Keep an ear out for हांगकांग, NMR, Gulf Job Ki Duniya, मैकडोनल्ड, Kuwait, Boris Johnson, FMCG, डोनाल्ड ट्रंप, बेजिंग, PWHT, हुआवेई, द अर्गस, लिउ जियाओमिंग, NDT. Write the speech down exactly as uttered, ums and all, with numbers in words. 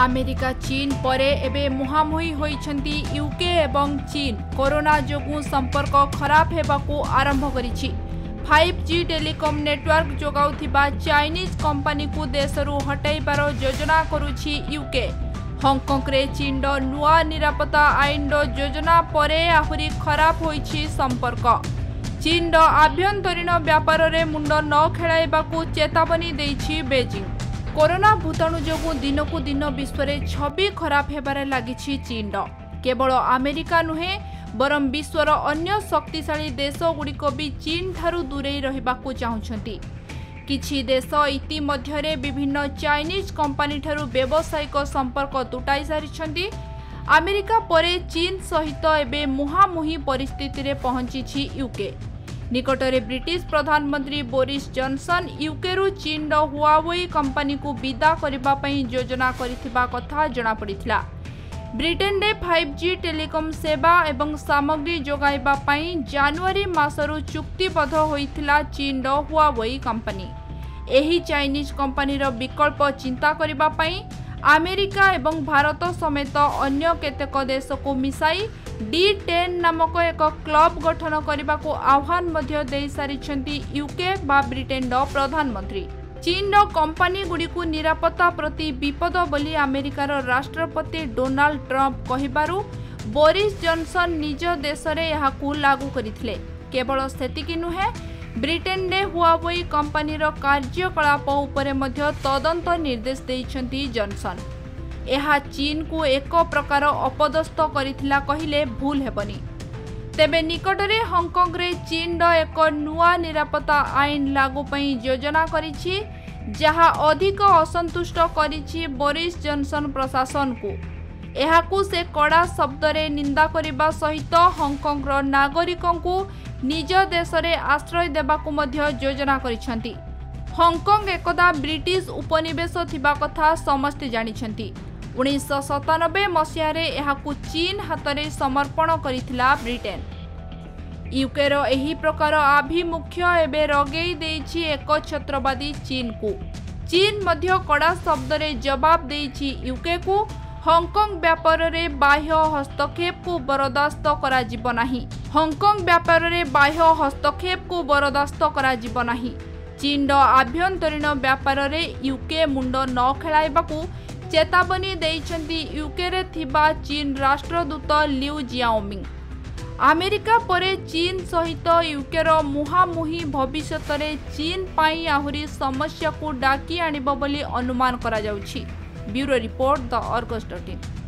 America चीन परे एबे मुहामुही होइछंती यूके एवं चीन कोरोना जोगु संपर्क खराब हेबाकू आरंभ करिछि। फाइव जी टेलीकॉम नेटवर्क जोगाउथिबा चाइनीज कंपनी को देशरू हटाइबार योजना करुछि यूके। हांगकांग रे चीन रो नुआ निरापत्ता आईन रो योजना परे आहुरी खराब होइछि संपर्क। चीन रो आभ्यंतरीण व्यापार रे मुंड न खेलाइबाकू चेतावनी देइछि बेजिंग। कोरोना भूताणु जोगु दिनकू दिन विश्व रे छवि खराब हेबारे लागिछि चीन रो। केवल अमेरिका नुहे बरम विश्वर अन्य शक्तिशाली देशगुड़िक भी चीन ठारू दूरे रहिबाकू चाहुछंती। किछि देश इतिमध्ये विभिन्न चाइनीज कंपनी ठारू व्यावसायिक संपर्क तुटाई सारिछंती। अमेरिका परे चीन सहित एबे मुहामुही परिस्थिति रे पहुंचीछि यूके। निकटरे ब्रिटिश प्रधानमंत्री बोरिस जॉनसन यूके रु चीन रो हुआवेई कंपनी को विदा करिबा पई योजना करिथिबा कथा जणा पड़िथिला। ब्रिटेन रे फाइव जी टेलीकॉम सेवा एवं सामग्री जोगाइबा पई जनवरी मासरु चुक्तिबद्ध होइथिला चीन रो हुआवेई कंपनी। एही चाइनीज कंपनी रो विकल्प चिंता करिबा पई अमेरिका एवं भारत समेत अन्य केतेक देश को मिसाई डी टेन नामक एक क्लब गठन करने को आह्वान मध्य दे सारिछंती यूके बा ब्रिटेन रो प्रधानमंत्री। चीन रो कंपनी गुड़िकु निरापत्ता प्रति विपद बोली अमेरिकार राष्ट्रपति डोनाल्ड ट्रंप कहिबारु बोरिस जॉनसन निज देश रे यहाकू लागू करिथिले। केवल सेतिकी नुहे ब्रिटेन ने हुआवेई कंपनी रो कार्यकलाप उपरे मध्य तदंत निर्देश देइछंती जॉनसन। यह चीन को एक प्रकार अपदस्थ करिथिला कहिले भूल हेबनी। तेबे निकटरे हांगकांग रे चीन रो एक नुआ निरापत्ता आईन लागू पई योजना करिछि जहा अधिक असंतुष्ट करिछि बोरिस जॉनसन प्रशासन को। यह को से कड़ा शब्द रे निंदा करबा सहित हांगकांग रो नागरिकों को निज देश रे आश्रय देबा को मध्य योजना करिछंती। हांगकांग एकदा ब्रिटिश उपनिवेश थिबा कथा समस्त जानिछंती। उन्नीस सतानबे मसीह चीन हाथ में समर्पण करिथिला ब्रिटेन। यूकेर एही प्रकार आभिमुख्य एबे रगेई देइछि एक छत्रवादी चीन को। चीन मध्य कड़ा शब्द रे जवाब देइछि यूके को। हांगकांग व्यापार रे बाह्य हस्तक्षेप को बरदास्त करा जिबो नाही। हांगकांग व्यापार रे बाह्य हस्तक्षेप को बरदास्त करा जिबो नाही। चीन रो आभ्यंतरीण व्यापार रे यूके मुंड न खेलाइबाकू चेतावनी देइछंती यूके रे थिबा चीन राष्ट्रदूत लिउ जियाओमिंग। अमेरिका परे चीन सहित यूके रो मुहामुही भविष्यत रे चीन पाई आहुरी समस्या को डाकी आनिबो बोली अनुमान करा जाउछि। Bureau report द अर्गस dot in.